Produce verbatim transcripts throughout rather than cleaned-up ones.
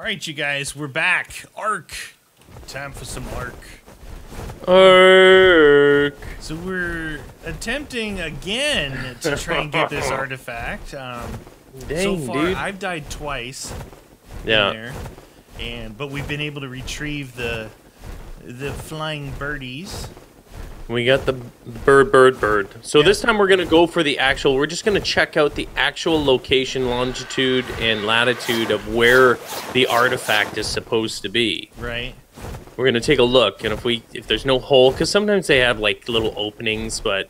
Alright, you guys, we're back. Ark. Time for some Ark. Ark. So we're attempting again to try and get this artifact. Um, Dang, so far, dude. I've died twice. Yeah. There, and but we've been able to retrieve the the flying birdies. We got the bird, bird, bird. So yeah. This time we're going to go for the actual... We're just going to check out the actual location, longitude, and latitude of where the artifact is supposed to be. Right. We're going to take a look, and if we if there's no hole... Because sometimes they have, like, little openings, but...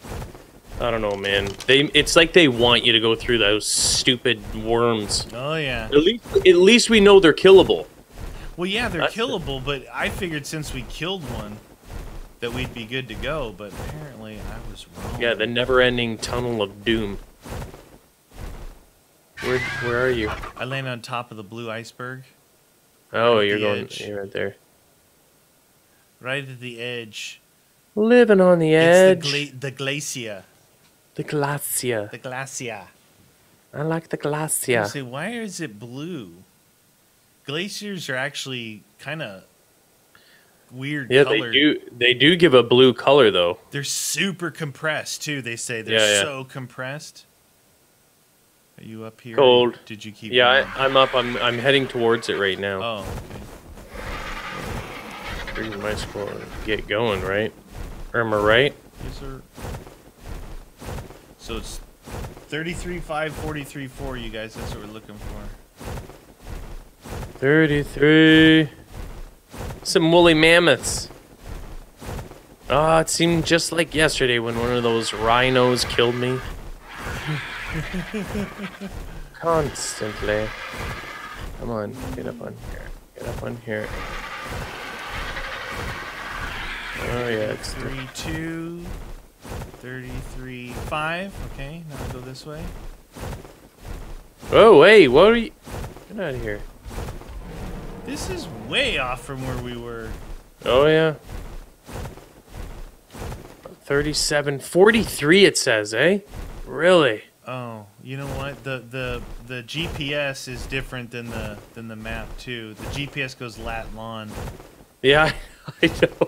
I don't know, man. They It's like they want you to go through those stupid worms. Oh, yeah. At least, at least we know they're killable. Well, yeah, they're That's killable, but I figured since we killed one... that we'd be good to go, but apparently I was wrong. Yeah, the never-ending tunnel of doom. Where, where are you? I land on top of the blue iceberg. Oh, right you're going you're right there. Right at the edge. Living on the edge. It's the, gla the glacier. The glacier. The glacier. I like the glacier. Say, why is it blue? Glaciers are actually kind of... weird yeah color. they do they do give a blue color though. They're super compressed too, they say. They're yeah, yeah. so compressed. Are you up here? Cold. Did you keep yeah I, i'm up i'm i'm heading towards it right now. Oh, okay. Here's my score. Get going, right? Irma, right? Yes, sir. So it's thirty-three five, forty-three four, you guys. That's what we're looking for. Thirty-three. Some woolly mammoths. Ah, oh, it seemed just like yesterday when one of those rhinos killed me. Constantly. Come on, get up on here. Get up on here. Oh yeah, it's thirty-two, thirty-three, five. Okay, now I'll go this way. Oh hey, what are you? Get out of here. This is way off from where we were. Oh, yeah. thirty-seven, forty-three it says, eh? Really? Oh, you know what? The the the G P S is different than the than the map too. The G P S goes lat long. Yeah, I know.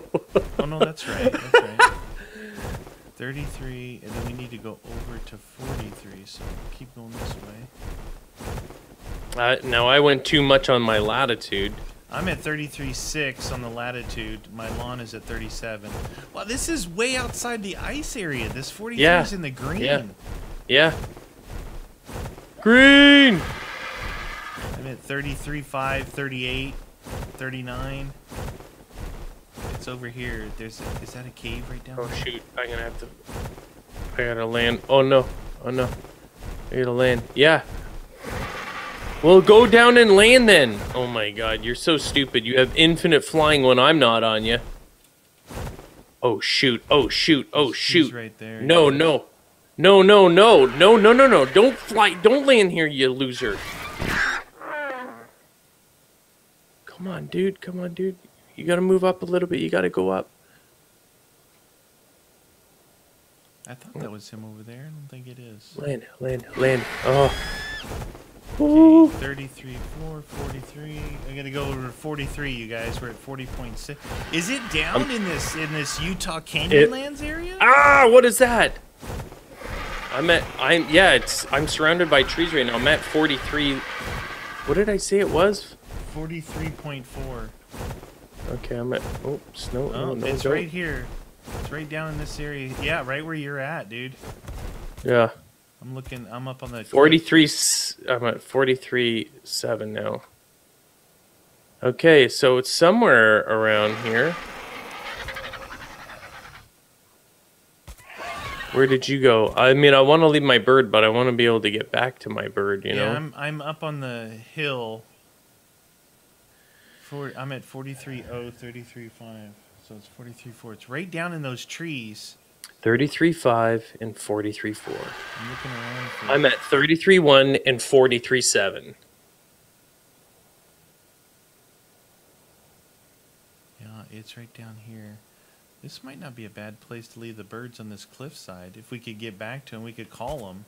Oh no, that's right. That's right. thirty-three, and then we need to go over to forty-three, so keep going this way. Uh, now I went too much on my latitude. I'm at thirty-three six on the latitude. My lawn is at thirty-seven. Wow, this is way outside the ice area. This forty-three yeah. is in the green. Yeah. Yeah. Green! I'm at thirty-three five, thirty-eight, thirty-nine. It's over here. There's a, is that a cave right down there? Oh, shoot. I'm going to have to... I got to land. Oh, no. Oh, no. I got to land. Yeah. Well, go down and land then. Oh my god, you're so stupid. You have infinite flying when I'm not on you. Oh shoot, oh shoot, oh shoot. He's right there. No, no. No, no, no, no, no, no, no. Don't fly, don't land here, you loser. Come on, dude, come on, dude. You gotta move up a little bit, you gotta go up. I thought that was him over there, I don't think it is. Land, land, land. Oh. Okay, thirty-three four, forty-three. I'm gonna go over to forty-three, you guys. We're at forty point six. Is it down um, in this in this Utah Canyonlands area? Ah, what is that? I'm at I'm yeah, it's I'm surrounded by trees right now. I'm at forty-three. What did I say it was? forty-three point four. Okay, I'm at oh snow. Oh, oh no, it's right here. It's right down in this area. Yeah, right where you're at, dude. Yeah. I'm looking. I'm up on the forty-three. I'm at forty-three seven now. Okay, so it's somewhere around here. Where did you go? I mean, I want to leave my bird, but I want to be able to get back to my bird. You yeah, know. Yeah, I'm I'm up on the hill. For I'm at forty-three oh, thirty-three five. So it's forty-three four. It's right down in those trees. thirty-three five and forty-three four. I'm looking around for I'm at thirty-three one and forty-three seven. Yeah, it's right down here. This might not be a bad place to leave the birds on this cliffside. If we could get back to them, we could call them.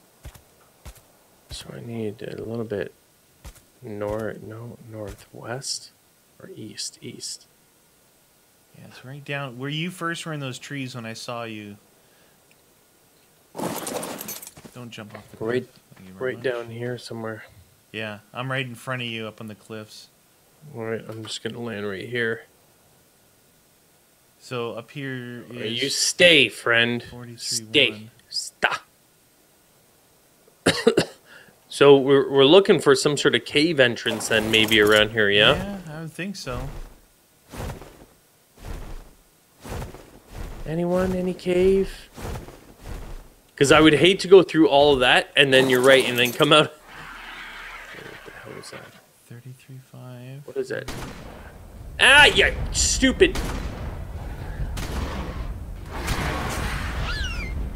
So I need a little bit north, no, northwest or east, east. Yeah, it's right down where you first were in those trees when I saw you. Don't jump off the cliff. Right, right down here somewhere. Yeah, I'm right in front of you up on the cliffs. All right, I'm just gonna land right here. So up here is... Right, you stay, friend. Stay. Stop. So we're, we're looking for some sort of cave entrance then maybe around here, yeah? Yeah, I would think so. Anyone? Any cave? Because I would hate to go through all of that, and then you're right, and then come out. What the hell is that? thirty-three point five. What is that? Ah, you stupid.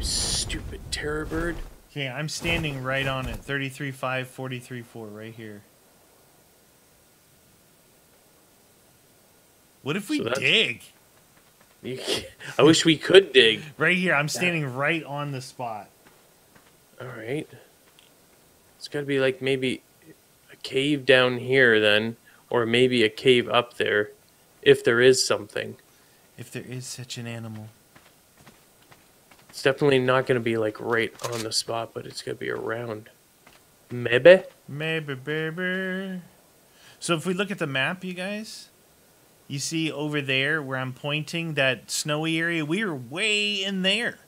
Stupid terror bird. Okay, I'm standing right on it. thirty-three point five, forty-three point four, right here. What if we so dig? You can't. I wish we could dig. Right here, I'm standing yeah. right on the spot. All right. It's got to be like maybe a cave down here then, or maybe a cave up there, if there is something. If there is such an animal. It's definitely not going to be like right on the spot, but it's going to be around. Maybe? Maybe, baby. So if we look at the map, you guys... You see over there where I'm pointing, that snowy area, we are way in there.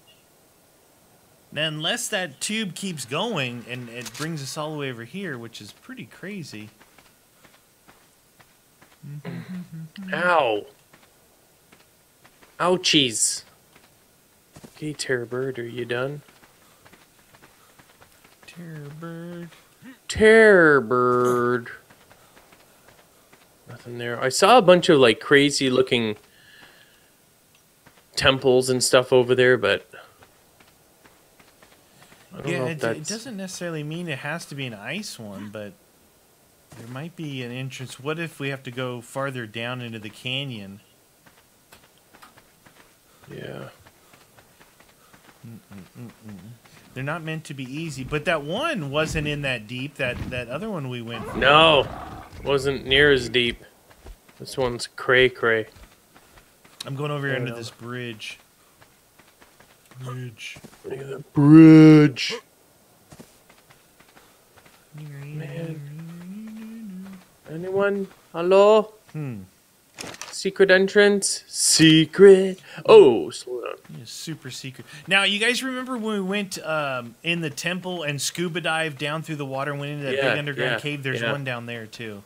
Now, unless that tube keeps going and it brings us all the way over here, which is pretty crazy. Ow. Ouchies. Okay, terror bird, are you done? Terror bird. Terror bird. Nothing there. I saw a bunch of like crazy looking temples and stuff over there, but I don't yeah, know if it, that's... it doesn't necessarily mean it has to be an ice one, but there might be an entrance. What if we have to go farther down into the canyon? Yeah. Mm-mm-mm-mm. They're not meant to be easy, but that one wasn't in that deep. That that other one we went for. No. Wasn't near as deep. This one's cray cray. I'm going over here under this bridge. Bridge. Look at that bridge. Man. Anyone? Hello? Hmm. Secret entrance? Secret. Oh, slow down. Yeah, super secret. Now, you guys remember when we went um, in the temple and scuba dived down through the water and went into that yeah, big underground yeah, cave? There's yeah. one down there, too.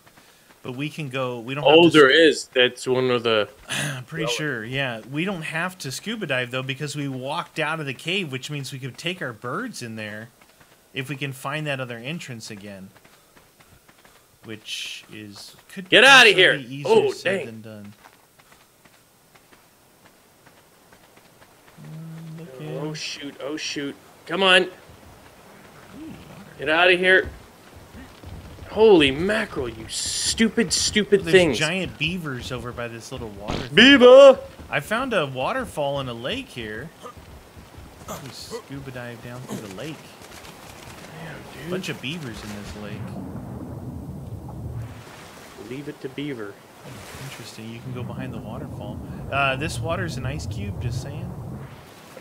But we can go... We don't. Oh, have to there is. That's one of the... I'm pretty well, sure, yeah. We don't have to scuba dive, though, because we walked out of the cave, which means we could take our birds in there if we can find that other entrance again. Which is... could Get out of here! Easier oh, said dang. Than done. Oh shoot, oh shoot. Come on. Get out of here. Holy mackerel, you stupid, stupid well, things. There's giant beavers over by this little water thing. Beaver! I found a waterfall in a lake here. We scuba dive down through the lake. Damn, dude. Bunch of beavers in this lake. Leave it to beaver. Oh, interesting, you can go behind the waterfall. Uh, this water's an ice cube, just saying.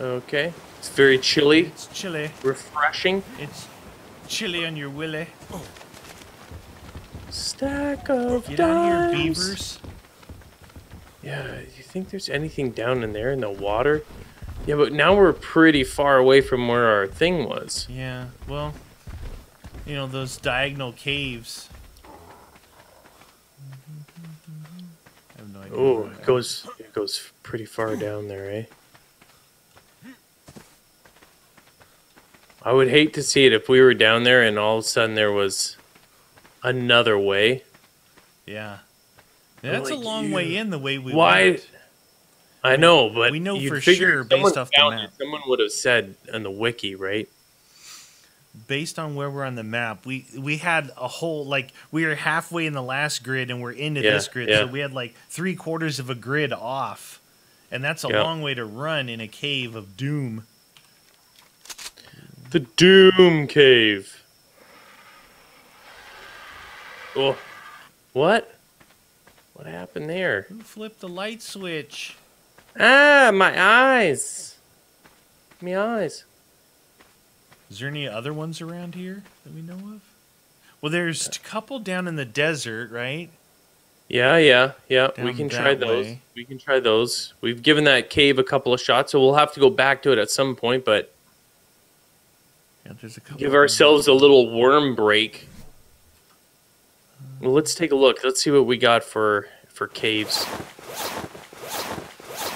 Okay. It's very chilly. It's chilly. Refreshing. It's chilly on your willy. Oh. Stack of Get dimes. Get out of here, beavers. Yeah, you think there's anything down in there in the water? Yeah, but now we're pretty far away from where our thing was. Yeah, well, you know, those diagonal caves. I have no idea. Oh, it goes, it goes pretty far down there, eh? I would hate to see it if we were down there and all of a sudden there was another way. Yeah. yeah that's like a long you. way in the way we Why? went. I know, but we know for sure based off the map. Someone would have said on the wiki, right? Based on where we're on the map, we we had a whole, like, we were halfway in the last grid and we're into yeah, this grid. Yeah. So we had like three quarters of a grid off. And that's a yeah. long way to run in a cave of doom. The Doom Cave. Oh, what? What happened there? Who flipped the light switch? Ah, my eyes. My eyes. Is there any other ones around here that we know of? Well, there's a couple down in the desert, right? Yeah, yeah, yeah. Down we can try those. Way. We can try those. We've given that cave a couple of shots, so we'll have to go back to it at some point, but yeah, there's a couple give ourselves a little worm break. Well, let's take a look. Let's see what we got for, for caves.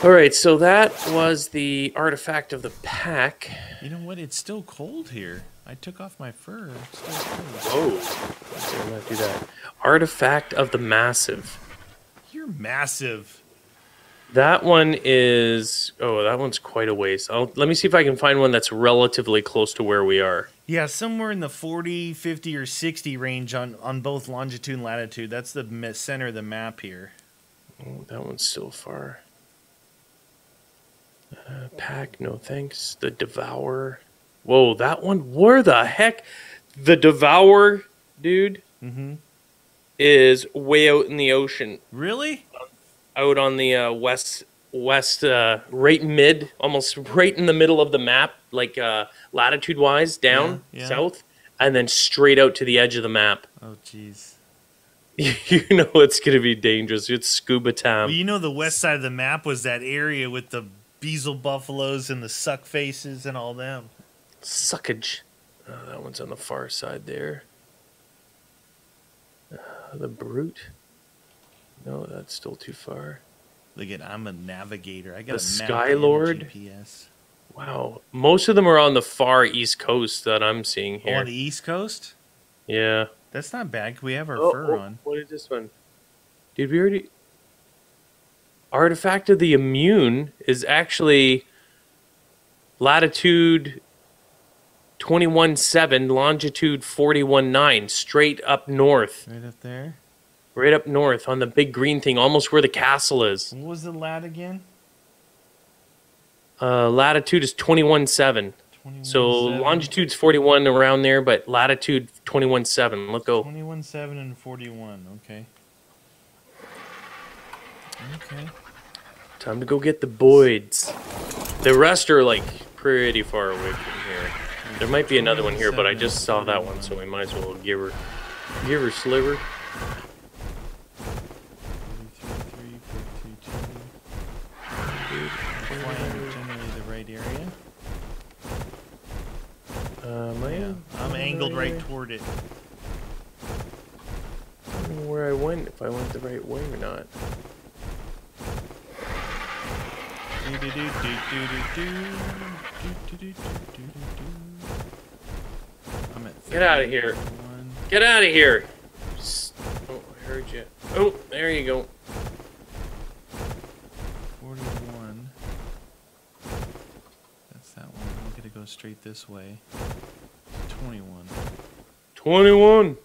All right, so that was the Artifact of the Pack. You know what? It's still cold here. I took off my fur. It's still cold. Oh, I'm not do that. Artifact of the Massive. You're massive. That one is... Oh, that one's quite a ways. I'll, let me see if I can find one that's relatively close to where we are. Yeah, somewhere in the forty, fifty, or sixty range on, on both longitude and latitude. That's the center of the map here. Oh, that one's still far. Uh, pack, no thanks. The Devourer. Whoa, that one. Where the heck? The Devourer, dude, mm-hmm. is way out in the ocean. Really? Out on the uh, west, west, uh, right mid, almost right in the middle of the map, like uh, latitude-wise, down yeah, yeah. south, and then straight out to the edge of the map. Oh, jeez. You know it's gonna be dangerous. It's scuba time. Well, you know the west side of the map was that area with the Beazle buffaloes and the suck faces and all them. Suckage. Oh, that one's on the far side there. Uh, the Brute. No, that's still too far. Look at I'm a navigator. I got the Skylord. G P S. Wow. Most of them are on the far east coast that I'm seeing here. Oh, on the east coast? Yeah. That's not bad. We have our oh, fur oh, on. What is this one? Did we already... Artifact of the Immune is actually latitude twenty-one seven, longitude forty-one nine, straight up north. Right up there? Right up north on the big green thing, almost where the castle is. What was the lat again? Uh, latitude is twenty-one seven. So longitude's forty-one around there, but latitude twenty-one seven. Let's go. twenty-one seven and forty-one, okay. Okay. Time to go get the Boyds. The rest are like pretty far away from here. There might be another one here, but I just saw that one, so we might as well give her, give her sliver. Um, I am. I'm angled right toward it. I don't know where I went, if I went the right way or not. Get out of here. Get out of here. Oh, I heard you. Oh, there you go. forty-one. That's that one. I'm going to go straight this way. twenty-one. twenty-one.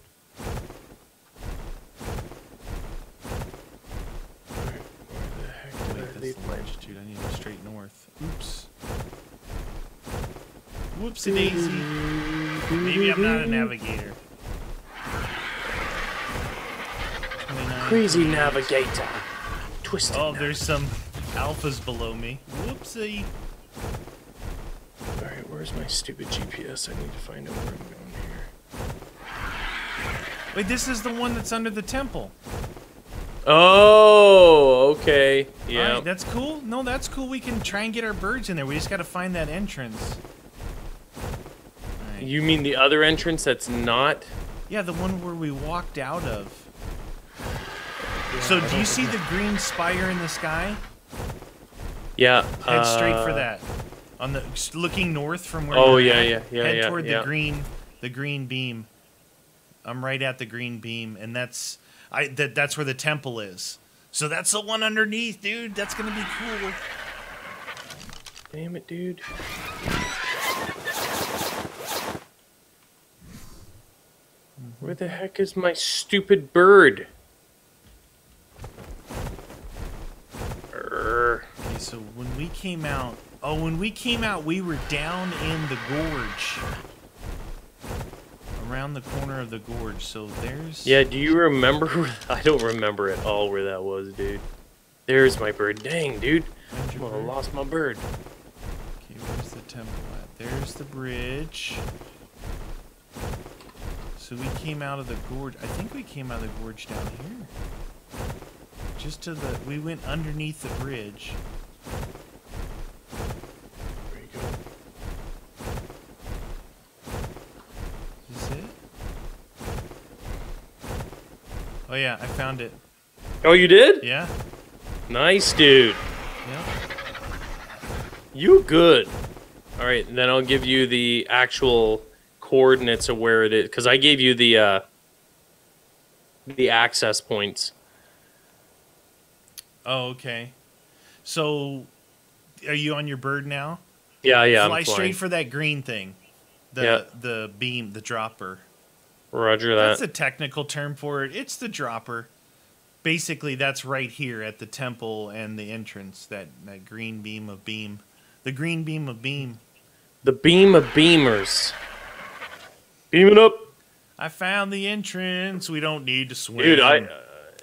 Longitude. I need to go straight north. Oops. Whoopsie daisy. Maybe I'm not a navigator. Crazy navigator. Twisted. Oh, there's some alphas below me. Whoopsie. Alright, where's my stupid G P S? I need to find out where I'm going here. Wait, this is the one that's under the temple. Oh, okay. Yeah. Right, that's cool. No, that's cool. We can try and get our birds in there. We just got to find that entrance. Right. You mean the other entrance that's not? Yeah, the one where we walked out of. Yeah, so do you see that. The green spire in the sky? Yeah. Head uh, straight for that. On the looking north from where. Oh, yeah, at, yeah, yeah. Head yeah, toward yeah. the green, the green beam. I'm right at the green beam, and that's. I, that that's where the temple is. So that's the one underneath, dude. That's gonna be cool. Damn it, dude. Where the heck is my stupid bird? Okay, so when we came out, oh, when we came out, we were down in the gorge. around the corner of the gorge, so there's... Yeah, do you remember? I don't remember at all where that was, dude. There's my bird. Dang, dude. I lost my bird. Okay, where's the temple at? There's the bridge. So we came out of the gorge. I think we came out of the gorge down here. Just to the... We went underneath the bridge. There you go. Is this it? Oh yeah, I found it. Oh, you did? Yeah. Nice, dude. Yeah. You good. Alright, then I'll give you the actual coordinates of where it is, because I gave you the uh, the access points. Oh, okay. So, are you on your bird now? Yeah, yeah. Fly I'm straight for that green thing, the yeah. the beam, the dropper. Roger that. That's a technical term for it. It's the dropper. Basically, that's right here at the temple and the entrance. That that green beam of beam, the green beam of beam, the beam of beamers. Beam it up. I found the entrance. We don't need to swim. Dude, I... Uh,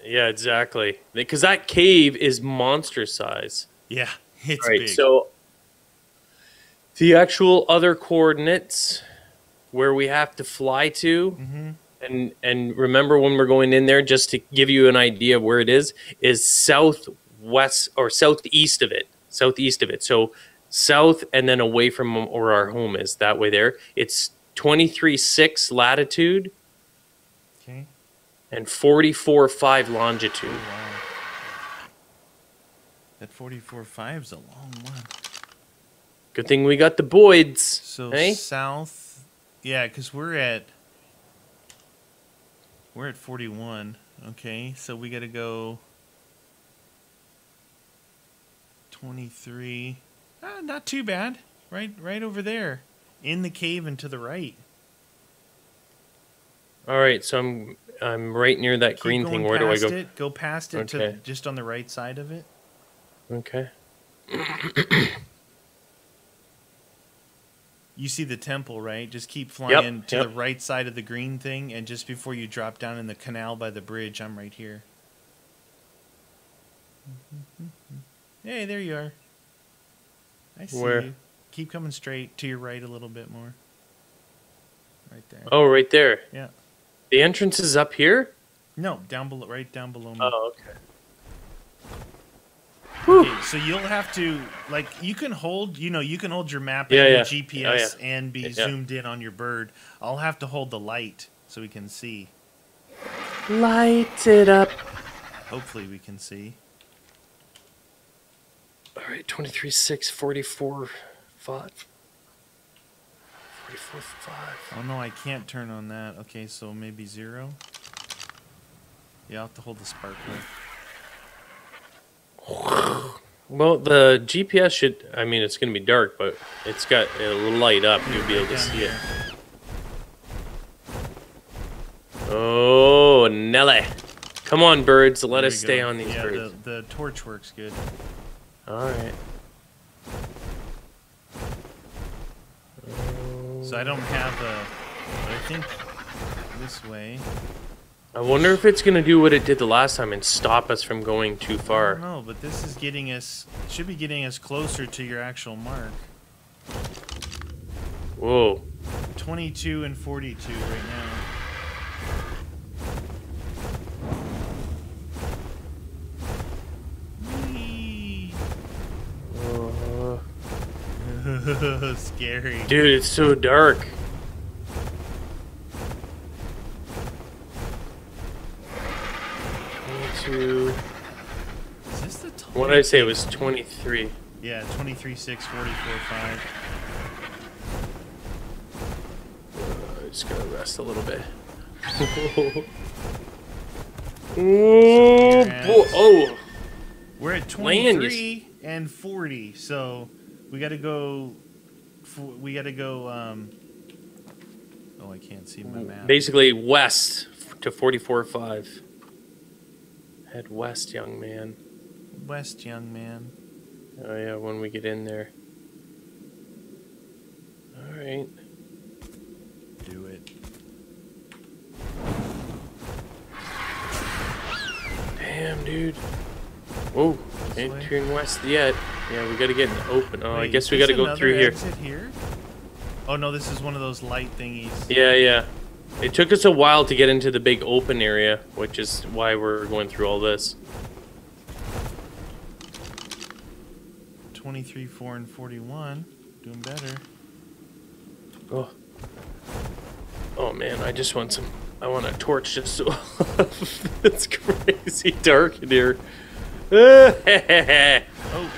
yeah, exactly. Because that cave is monster size. Yeah, it's right, big. So the actual other coordinates where we have to fly to, mm-hmm. and, and remember when we're going in there, just to give you an idea of where it is, is southwest or southeast of it. Southeast of it. So south and then away from where our home is. That way there. It's... twenty-three six latitude, okay, and forty-four five longitude. Oh, wow. That forty-four five is a long one. Good thing we got the Boyds. So eh? South, yeah, because we're at we're at forty-one. Okay, so we got to go twenty-three. Ah, not too bad. Right, right over there. In the cave and to the right. All right, so I'm I'm right near that Keep green thing. Where do I go? It, go past it, okay. to the, just on the right side of it. Okay. You see the temple, right? Just keep flying yep, to yep. the right side of the green thing, and just before you drop down in the canal by the bridge, I'm right here. Hey, there you are. I see Where? you. Keep coming straight to your right a little bit more. Right there. Oh, right there. Yeah. The entrance is up here? No, down below, right down below me. Oh, okay. Okay, so you'll have to, like, you can hold, you know, you can hold your map and yeah, your yeah. G P S oh, yeah. and be yeah. zoomed in on your bird. I'll have to hold the light so we can see. Light it up. Hopefully we can see. All right, twenty-three six forty-four. Five. forty-four, five. Oh no, I can't turn on that. Okay, so maybe zero. Yeah, I'll have to hold the sparkler. Well, the G P S should, I mean, it's going to be dark, but it's got a little light up. You'll be able to see it. Oh, Nelly. Come on, birds. Let us stay on these birds. Yeah, the, the torch works good. All right. So I don't have a, but I think this way. I wonder if it's going to do what it did the last time and stop us from going too far. No, but this is getting us, should be getting us closer to your actual mark. Whoa. twenty-two and forty-two right now. Uh. Scary. Dude, it's so dark. twenty-two. Is this the time? What did I say? It was twenty-three. Yeah, twenty-three six forty-four five. Uh, I just gotta rest a little bit. Oh, boy. Oh. We're at twenty-three and forty, so. We gotta go. We gotta go. Um, oh, I can't see my map. Basically, west to forty-four five. Head west, young man. West, young man. Oh yeah, when we get in there. All right. Do it. on, dude. Whoa, can't turn west yet. Yeah, we gotta get in the open. Oh, wait, I guess we gotta go through here. here. Oh no, this is one of those light thingies. Yeah, yeah. It took us a while to get into the big open area, which is why we're going through all this. twenty-three, four, and forty-one. Doing better. Oh. Oh man, I just want some. I want a torch just so. It's crazy dark in here. Oh.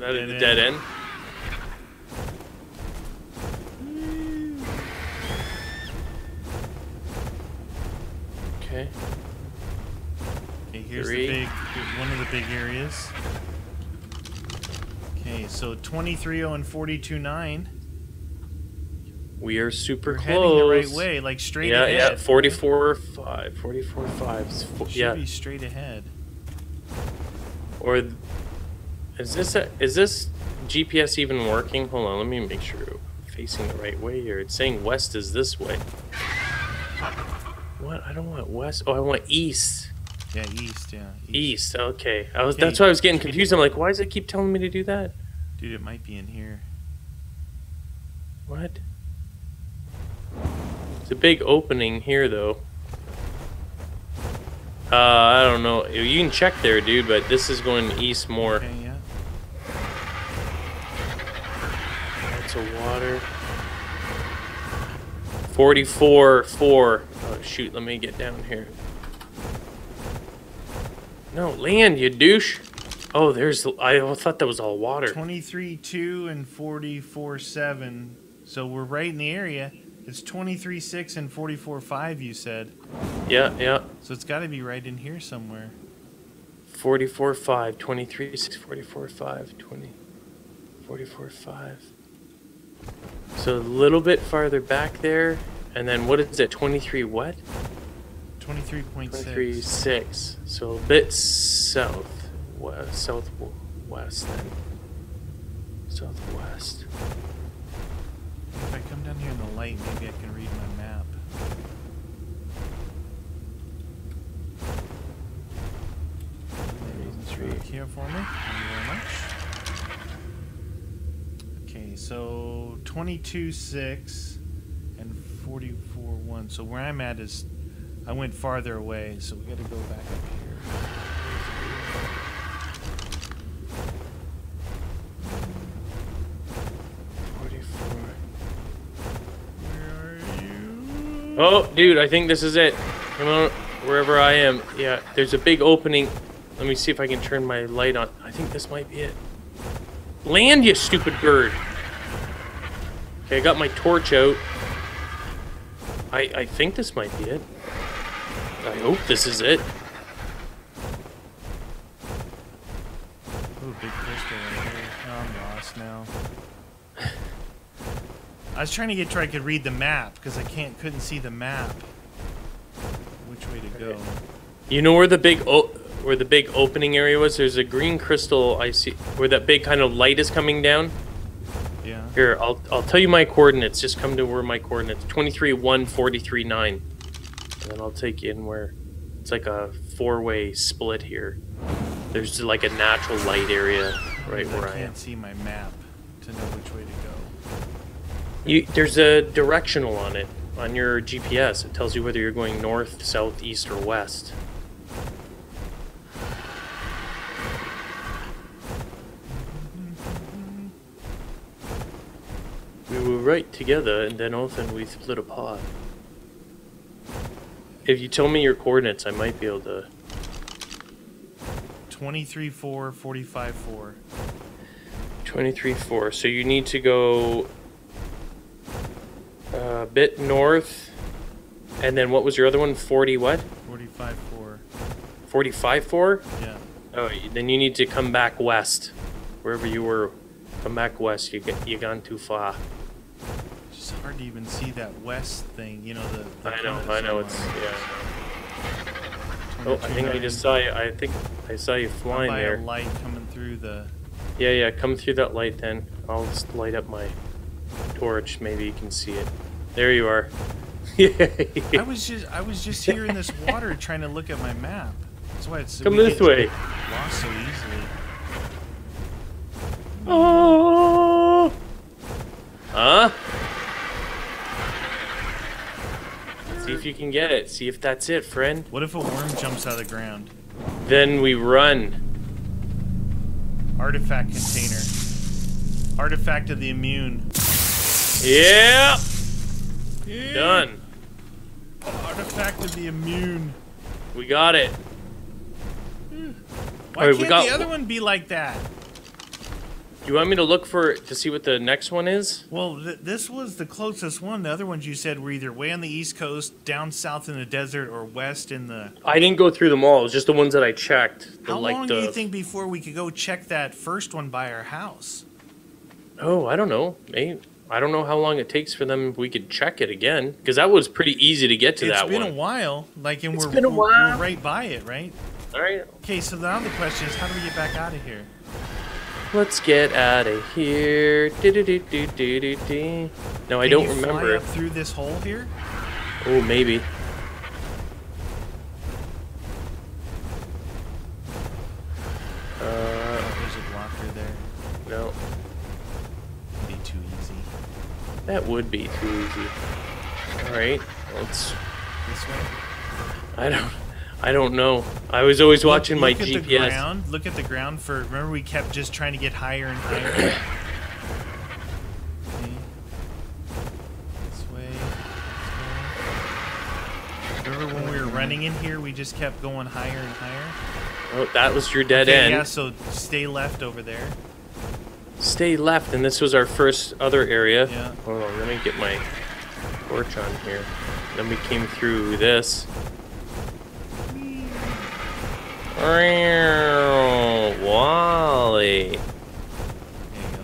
That is the dead end. Okay. Okay, here's Three. the big, here's one of the big areas. Okay, so twenty-three oh and forty-two nine. We are super We're close. Heading the right way, like straight yeah, ahead. Yeah, yeah, forty-four five, forty-four five. Yeah. Should be straight ahead. Or is this a, is this G P S even working? Hold on, let me make sure I'm facing the right way here. It's saying west is this way. What? I don't want west. Oh, I want east. Yeah, east. Yeah. East. east okay. I was. Okay. That's why I was getting confused. I'm like, why does it keep telling me to do that? Dude, it might be in here. What? It's a big opening here, though. Uh, I don't know. You can check there, dude. But this is going east more. Okay, yeah. That's a water. forty-four four. Oh, shoot, let me get down here. No, land, you douche. Oh, there's... I thought that was all water. twenty-three two and forty-four seven. So we're right in the area. It's twenty-three six and forty-four five, you said. Yeah, yeah. So it's got to be right in here somewhere. forty-four five, twenty-three six, forty-four five, twenty, forty-four five. So a little bit farther back there, and then what is it, twenty-three what? twenty-three point six. twenty-three six, so a bit south, west, southwest then. Southwest. If I come down here in the light, maybe I can read my map. three three. Here for me, thank you very much. So twenty-two six and forty-four one. So where I'm at is, I went farther away, so we got to go back up here. forty-four. Where are you? Oh, dude, I think this is it. Come on, wherever I am. Yeah, there's a big opening. Let me see if I can turn my light on. I think this might be it. Land, you stupid bird. Okay, I got my torch out. I I think this might be it. I hope this is it. Ooh, big crystal right here. Oh, I'm lost now. I was trying to get to where I could read the map because I can't couldn't see the map. Which way to go? You know where the big o where the big opening area was? There's a green crystal I see where that big kind of light is coming down. Yeah. Here, I'll I'll tell you my coordinates. Just come to where my coordinates twenty-three one, forty-three nine, and then I'll take you in where it's like a four-way split here. There's like a natural light area right where I am. I can't see my map to know which way to go. You there's a directional on it on your G P S. It tells you whether you're going north, south, east, or west. We were right together, and then often we split apart. If you tell me your coordinates, I might be able to... twenty-three four, forty-five four. twenty-three four, so you need to go... a bit north, and then what was your other one? forty what? forty-five four. forty-five four? Yeah. Oh, then you need to come back west, wherever you were. Come back west, you get, you've gone too far. It's hard to even see that west thing, you know, the... the I know, I know, it's... yeah. Oh, I think I just saw you, I think I saw you flying there. A light coming through the... Yeah, yeah, come through that light then. I'll just light up my torch, maybe you can see it. There you are. I was just I was just here in this water trying to look at my map. That's why it's come this way. Lost so easily. Oh. Huh? See if you can get it. See if that's it, friend. What if a worm jumps out of the ground? Then we run. Artifact container. Artifact of the Immune. Yeah. yeah. Done. Artifact of the Immune. We got it. Why right, can't we got... the other one be like that? You want me to look for to see what the next one is? Well, th this was the closest one. The other ones you said were either way on the East Coast, down south in the desert, or west in the... I didn't go through them all. It was just the ones that I checked. The, How like, long the... do you think before we could go check that first one by our house? Oh, I don't know. Maybe. I don't know how long it takes for them. We could check it again, because that was pretty easy to get to that one. It's been a while. Like, and we're, we're, we're right by it, right? All right. Okay, so now the question is, how do we get back out of here? Let's get out of here. Do, do, do, do, do, do, do. No, I don't you remember. Fly up through this hole here? Oh, maybe. Uh, There's a blocker there. No. That'd be too easy. That would be too easy. All right, let's. This way. I don't. I don't know. I was always watching look, look my G P S. The ground. Look at the ground for. Remember, we kept just trying to get higher and higher. Okay. This way. This way. Remember when we were running in here? We just kept going higher and higher. Oh, that was your dead okay, end. Yeah. So stay left over there. Stay left, and this was our first other area. Yeah. Hold on. Let me get my torch on here. Then we came through this. Wally. There you go.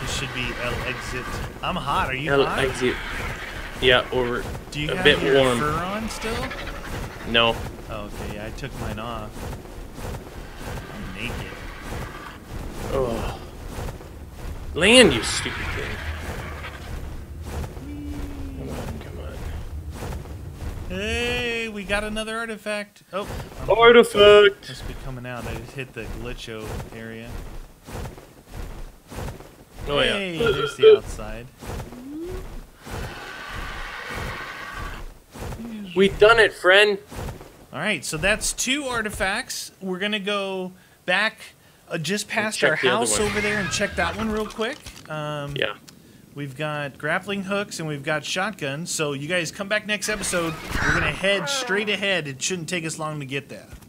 This should be L exit. I'm hot. Are you L hot? Exit. Yeah, over. Do you a have bit your warm. Fur on still? No. Oh, okay. Yeah, I took mine off. I'm naked. Oh. Land, you stupid thing. Come on, come on. Hey. We got another artifact. Oh, I'm artifact! Must be coming out. I just hit the glitcho area. Oh, hey, yeah. There's the outside. We done it, friend. All right, so that's two artifacts. We're going to go back uh, just past our house over there and check that one real quick. Um, yeah. We've got grappling hooks and we've got shotguns. So you guys come back next episode. We're going to head straight ahead. It shouldn't take us long to get there.